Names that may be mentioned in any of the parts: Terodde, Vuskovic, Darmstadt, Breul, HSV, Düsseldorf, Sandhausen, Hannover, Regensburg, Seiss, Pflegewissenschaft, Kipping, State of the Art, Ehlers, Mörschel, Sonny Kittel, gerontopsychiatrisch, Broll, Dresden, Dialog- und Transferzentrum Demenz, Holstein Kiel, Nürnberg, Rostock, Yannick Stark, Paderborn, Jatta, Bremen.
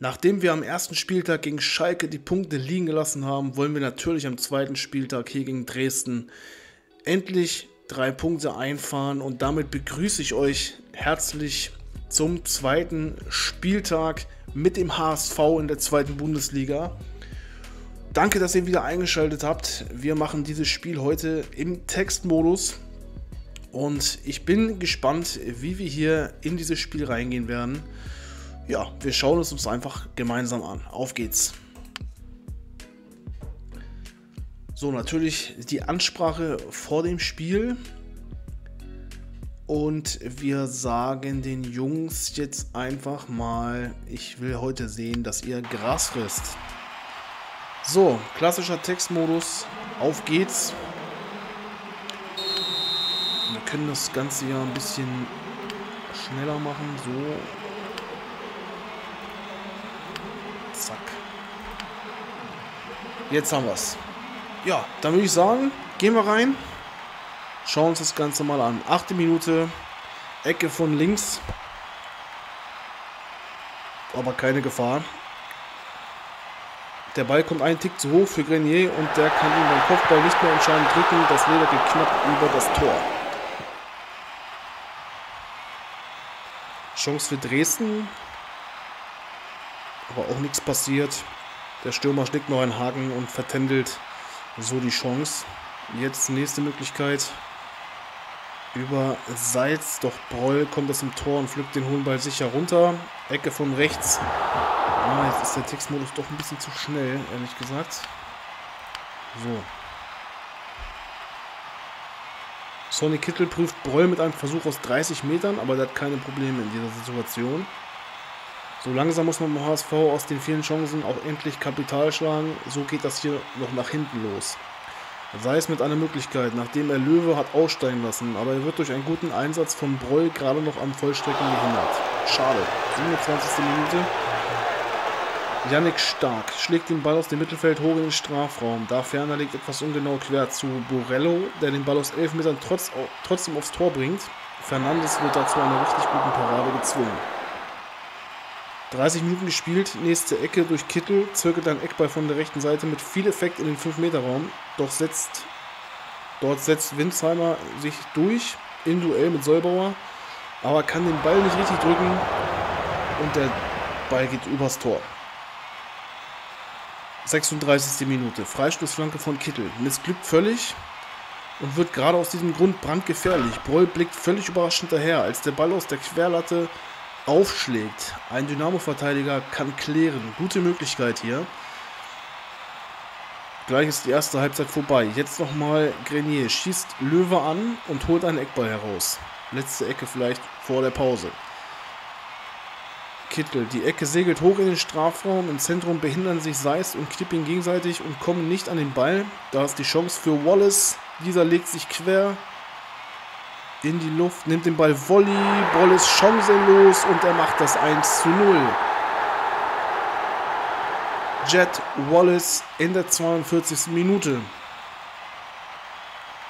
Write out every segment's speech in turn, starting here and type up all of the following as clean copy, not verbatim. Nachdem wir am ersten Spieltag gegen Schalke die Punkte liegen gelassen haben, wollen wir natürlich am zweiten Spieltag hier gegen Dresden endlich 3 Punkte einfahren. Und damit begrüße ich euch herzlich zum zweiten Spieltag mit dem HSV in der zweiten Bundesliga. Danke, dass ihr wieder eingeschaltet habt. Wir machen dieses Spiel heute im Textmodus. Und ich bin gespannt, wie wir hier in dieses Spiel reingehen werden. Ja, wir schauen es uns einfach gemeinsam an. Auf geht's. So, natürlich die Ansprache vor dem Spiel. Und wir sagen den Jungs jetzt einfach mal, ich will heute sehen, dass ihr Gras frisst. So, klassischer Textmodus. Auf geht's. Wir können das Ganze ja ein bisschen schneller machen. So. Jetzt haben wir es. Ja, dann würde ich sagen, gehen wir rein. Schauen uns das Ganze mal an. 8. Minute, Ecke von links. Aber keine Gefahr. Der Ball kommt einen Tick zu hoch für Grenier und der kann ihn beim Kopfball nicht mehr entscheidend drücken. Das Leder geht knapp über das Tor. Chance für Dresden. Aber auch nichts passiert. Der Stürmer schlägt noch einen Haken und vertändelt so die Chance. Jetzt nächste Möglichkeit. Über Seiss, doch Broll kommt aus dem Tor und pflückt den hohen Ball sicher runter. Ecke von rechts. Ah, jetzt ist der Textmodus doch ein bisschen zu schnell, ehrlich gesagt. So. Sonny Kittel prüft Broll mit einem Versuch aus 30 Metern, aber der hat keine Probleme in dieser Situation. So langsam muss man beim HSV aus den vielen Chancen auch endlich Kapital schlagen. So geht das hier noch nach hinten los. Seiss mit einer Möglichkeit, nachdem er Löwe hat aussteigen lassen. Aber er wird durch einen guten Einsatz von Broll gerade noch am Vollstrecken gehindert. Schade. 27. Minute. Yannick Stark schlägt den Ball aus dem Mittelfeld hoch in den Strafraum. Da ferner legt etwas ungenau quer zu Borello, der den Ball aus 11 Metern trotzdem aufs Tor bringt. Fernandes wird dazu einer richtig guten Parade gezwungen. 30 Minuten gespielt, nächste Ecke durch Kittel, zirkelt ein Eckball von der rechten Seite mit viel Effekt in den 5-Meter-Raum. Doch dort setzt Wintzheimer sich durch im Duell mit Sollbauer, aber kann den Ball nicht richtig drücken und der Ball geht übers Tor. 36. Minute, Freistoßflanke von Kittel, missglückt völlig und wird gerade aus diesem Grund brandgefährlich. Broll blickt völlig überraschend daher, als der Ball aus der Querlatte aufschlägt. Ein Dynamo-Verteidiger kann klären. Gute Möglichkeit hier. Gleich ist die erste Halbzeit vorbei. Jetzt nochmal Grenier. Schießt Löwe an und holt einen Eckball heraus. Letzte Ecke vielleicht vor der Pause. Kittel. Die Ecke segelt hoch in den Strafraum. Im Zentrum behindern sich Seiss und Kipping gegenseitig und kommen nicht an den Ball. Da ist die Chance für Wallace. Dieser legt sich quer in die Luft, nimmt den Ball Volley, Broll ist chancenlos und er macht das 1:0. Jet Wallace in der 42. Minute.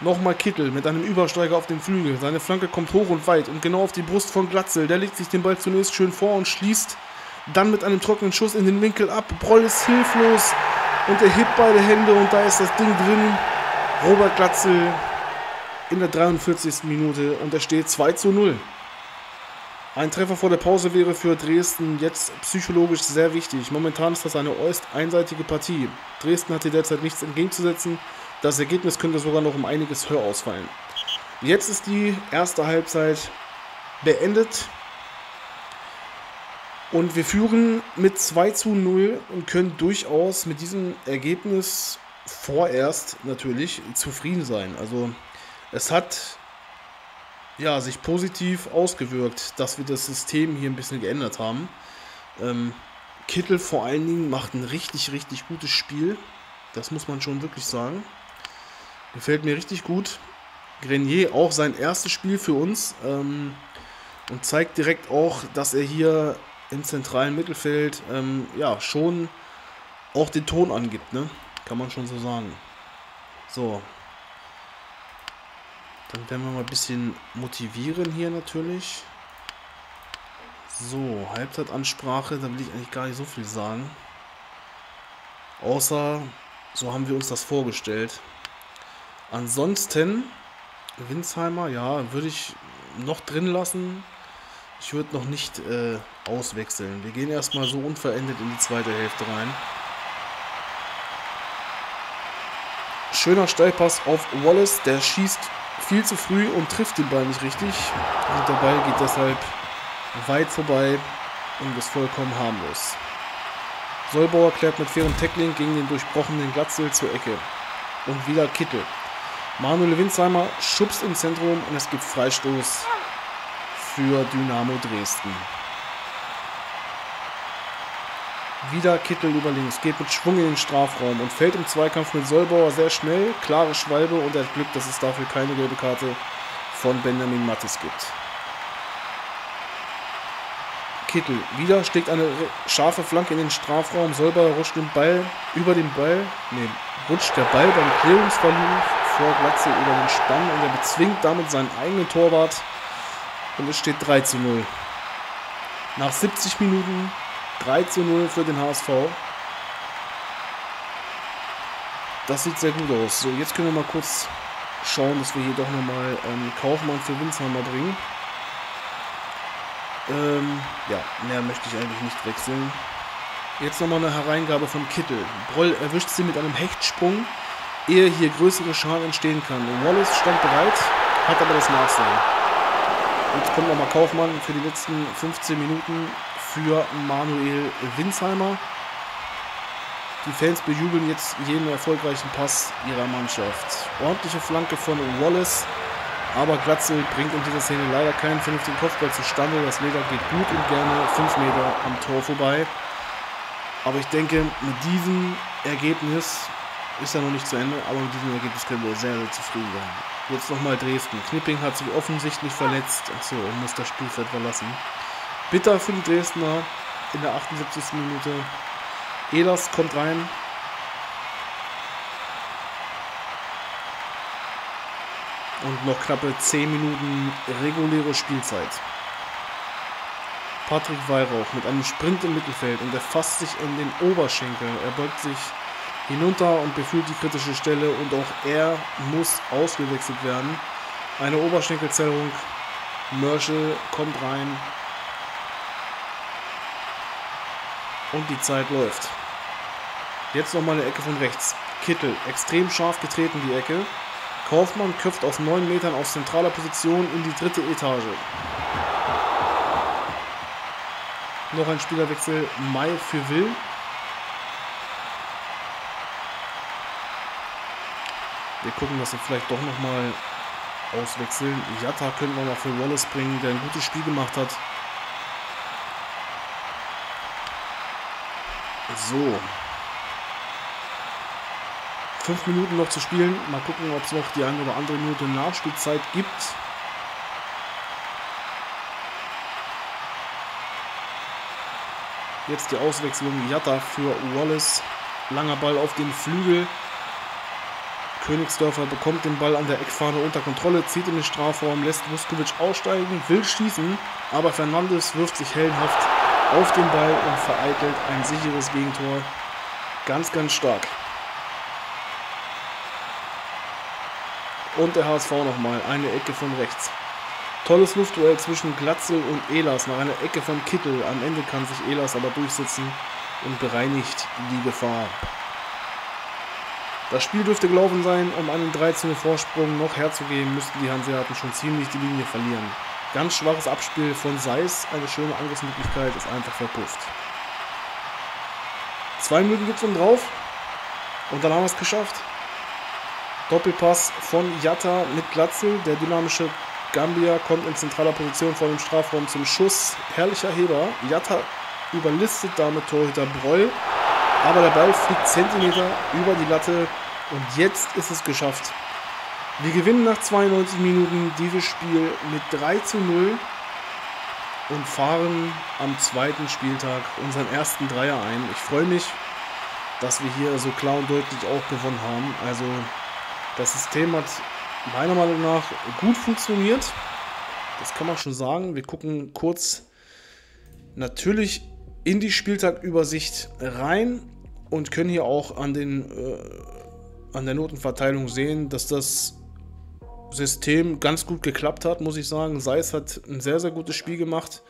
Nochmal Kittel mit einem Übersteiger auf dem Flügel. Seine Flanke kommt hoch und weit und genau auf die Brust von Glatzel. Der legt sich den Ball zunächst schön vor und schließt dann mit einem trockenen Schuss in den Winkel ab. Broll ist hilflos und er hebt beide Hände und da ist das Ding drin. Robert Glatzel in der 43. Minute und er steht 2:0. Ein Treffer vor der Pause wäre für Dresden jetzt psychologisch sehr wichtig. Momentan ist das eine äußerst einseitige Partie. Dresden hat hier derzeit nichts entgegenzusetzen. Das Ergebnis könnte sogar noch um einiges höher ausfallen. Jetzt ist die erste Halbzeit beendet. Und wir führen mit 2:0 und können durchaus mit diesem Ergebnis vorerst natürlich zufrieden sein. Also es hat ja sich positiv ausgewirkt, dass wir das System hier ein bisschen geändert haben. Kittel vor allen Dingen macht ein richtig gutes Spiel. Das muss man schon wirklich sagen. Gefällt mir richtig gut. Grenier auch sein erstes Spiel für uns. Und zeigt direkt auch, dass er hier im zentralen Mittelfeld ja schon auch den Ton angibt, ne? Kann man schon so sagen. So. Dann werden wir mal ein bisschen motivieren hier natürlich. So, Halbzeitansprache, da will ich eigentlich gar nicht so viel sagen. Außer, so haben wir uns das vorgestellt. Ansonsten, Wintzheimer, ja, würde ich noch drin lassen. Ich würde noch nicht auswechseln. Wir gehen erstmal so unverändert in die zweite Hälfte rein. Schöner Steilpass auf Wallace, der schießt viel zu früh und trifft den Ball nicht richtig. Und der Ball geht deshalb weit vorbei und ist vollkommen harmlos. Sollbauer klärt mit fairem Tackling gegen den durchbrochenen Glatzel zur Ecke. Und wieder Kittel. Manuel Wintzheimer schubst im Zentrum und es gibt Freistoß für Dynamo Dresden. Wieder Kittel über links, geht mit Schwung in den Strafraum und fällt im Zweikampf mit Sollbauer sehr schnell. Klare Schwalbe und er hat Glück, dass es dafür keine gelbe Karte von Benjamin Mathis gibt. Kittel wieder schlägt eine scharfe Flanke in den Strafraum. Sollbauer rutscht den Ball über den Ball. Ne, rutscht der Ball beim Klärungsversuch vor Glatzel über den Spann und er bezwingt damit seinen eigenen Torwart. Und es steht 3:0. Nach 70 Minuten 3:0 für den HSV. Das sieht sehr gut aus. So, jetzt können wir mal kurz schauen, dass wir hier doch nochmal Kaufmann für Wintzheimer bringen. Ja, mehr möchte ich eigentlich nicht wechseln. Jetzt nochmal eine Hereingabe von Kittel. Broll erwischt sie mit einem Hechtsprung, ehe hier größere Schaden entstehen kann. Wallace stand bereit, hat aber das Nachsehen. Jetzt kommt nochmal Kaufmann für die letzten 15 Minuten für Manuel Wintzheimer. Die Fans bejubeln jetzt jeden erfolgreichen Pass ihrer Mannschaft. Ordentliche Flanke von Wallace, aber Glatzel bringt in dieser Szene leider keinen vernünftigen Kopfball zustande. Das Leder geht gut und gerne 5 Meter am Tor vorbei. Aber ich denke, mit diesem Ergebnis ist ja noch nicht zu Ende, aber mit diesem Ergebnis können wir sehr, sehr zufrieden sein. Jetzt nochmal Dresden. Kipping hat sich offensichtlich verletzt. Achso, und muss das Spielfeld verlassen. Bitter für die Dresdner in der 78. Minute. Ehlers kommt rein. Und noch knappe 10 Minuten reguläre Spielzeit. Patrick Weihrauch mit einem Sprint im Mittelfeld und er fasst sich in den Oberschenkel. Er beugt sich hinunter und befühlt die kritische Stelle und auch er muss ausgewechselt werden. Eine Oberschenkelzerrung. Mörschel kommt rein. Und die Zeit läuft. Jetzt nochmal eine Ecke von rechts. Kittel, extrem scharf getreten die Ecke. Kaufmann köpft aus 9 Metern aus zentraler Position in die dritte Etage. Noch ein Spielerwechsel, Mai für Will. Wir gucken, dass wir vielleicht doch nochmal auswechseln. Jatta können wir mal für Wallace bringen, der ein gutes Spiel gemacht hat. So. 5 Minuten noch zu spielen. Mal gucken, ob es noch die eine oder andere Minute Nachspielzeit gibt. Jetzt die Auswechslung. Jatta für Wallace. Langer Ball auf den Flügel. Königsdörfer bekommt den Ball an der Eckfahne unter Kontrolle, zieht in den Strafraum, lässt Vuskovic aussteigen, will schießen, aber Fernandes wirft sich hellenhaft auf den Ball und vereitelt ein sicheres Gegentor. Ganz, ganz stark. Und der HSV nochmal. Eine Ecke von rechts. Tolles Luftduell zwischen Glatzel und Ehlers. Nach einer Ecke von Kittel. Am Ende kann sich Ehlers aber durchsetzen und bereinigt die Gefahr. Das Spiel dürfte gelaufen sein. Um einen 13er Vorsprung noch herzugeben, müssten die Hanseaten schon ziemlich die Linie verlieren. Ganz schwaches Abspiel von Seiss. Eine schöne Angriffsmöglichkeit ist einfach verpufft. 2 Minuten gibt es um drauf. Und dann haben wir es geschafft. Doppelpass von Jatta mit Glatzel. Der dynamische Gambier kommt in zentraler Position vor dem Strafraum zum Schuss. Herrlicher Heber. Jatta überlistet damit Torhüter Breul. Aber der Ball fliegt Zentimeter über die Latte. Und jetzt ist es geschafft. Wir gewinnen nach 92 Minuten dieses Spiel mit 3:0 und fahren am 2. Spieltag unseren ersten Dreier ein. Ich freue mich, dass wir hier so klar und deutlich auch gewonnen haben. Also das System hat meiner Meinung nach gut funktioniert. Das kann man schon sagen. Wir gucken kurz natürlich in die Spieltagübersicht rein und können hier auch an der Notenverteilung sehen, dass das System ganz gut geklappt hat, muss ich sagen. Seiss hat ein sehr, sehr gutes Spiel gemacht.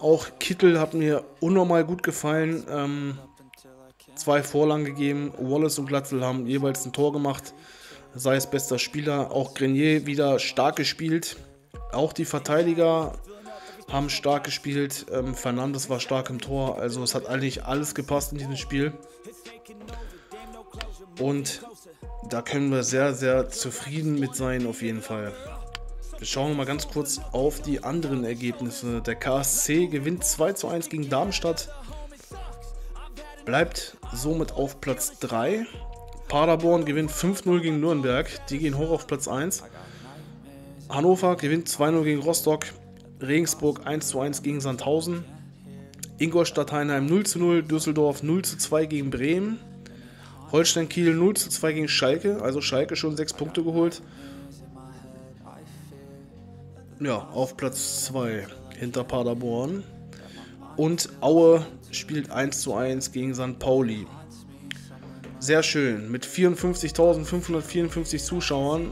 Auch Kittel hat mir unnormal gut gefallen. 2 Vorlagen gegeben. Wallace und Glatzel haben jeweils ein Tor gemacht. Seiss bester Spieler. Auch Grenier wieder stark gespielt. Auch die Verteidiger haben stark gespielt. Fernandes war stark im Tor. Also es hat eigentlich alles gepasst in diesem Spiel. Und da können wir sehr, sehr zufrieden mit sein auf jeden Fall. Schauen wir mal ganz kurz auf die anderen Ergebnisse. Der KSC gewinnt 2:1 gegen Darmstadt. Bleibt somit auf Platz 3. Paderborn gewinnt 5:0 gegen Nürnberg. Die gehen hoch auf Platz 1. Hannover gewinnt 2:0 gegen Rostock. Regensburg 1:1 gegen Sandhausen. Ingolstadt-Heinheim 0:0. Düsseldorf 0:2 gegen Bremen. Holstein Kiel 0:2 gegen Schalke. Also Schalke schon 6 Punkte geholt. Ja, auf Platz 2 hinter Paderborn. Und Aue spielt 1:1 gegen St. Pauli. Sehr schön. Mit 54.554 Zuschauern.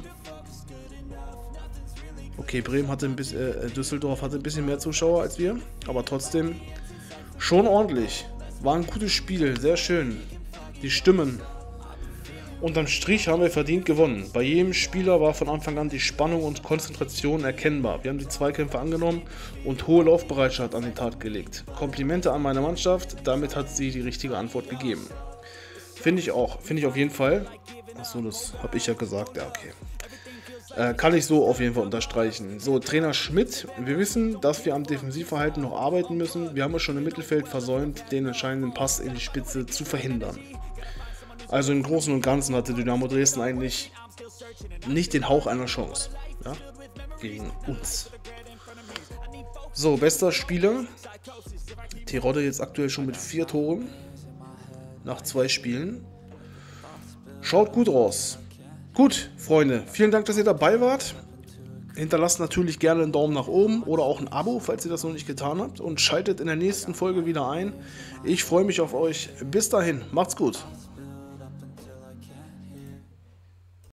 Okay, Bremen hatte Düsseldorf hatte ein bisschen mehr Zuschauer als wir. Aber trotzdem schon ordentlich. War ein gutes Spiel. Sehr schön. Die Stimmen. Unterm Strich haben wir verdient gewonnen. Bei jedem Spieler war von Anfang an die Spannung und Konzentration erkennbar. Wir haben die Zweikämpfe angenommen und hohe Laufbereitschaft an den Tag gelegt. Komplimente an meine Mannschaft, damit hat sie die richtige Antwort gegeben. Finde ich auch, finde ich auf jeden Fall. Achso, das habe ich ja gesagt, ja okay. Kann ich so auf jeden Fall unterstreichen. So, Trainer Schmidt, wir wissen, dass wir am Defensivverhalten noch arbeiten müssen. Wir haben es schon im Mittelfeld versäumt, den entscheidenden Pass in die Spitze zu verhindern. Also im Großen und Ganzen hatte Dynamo Dresden eigentlich nicht den Hauch einer Chance, ja, gegen uns. So, bester Spieler. Terodde jetzt aktuell schon mit 4 Toren nach 2 Spielen. Schaut gut raus. Gut, Freunde, vielen Dank, dass ihr dabei wart. Hinterlasst natürlich gerne einen Daumen nach oben oder auch ein Abo, falls ihr das noch nicht getan habt. Und schaltet in der nächsten Folge wieder ein. Ich freue mich auf euch. Bis dahin, macht's gut.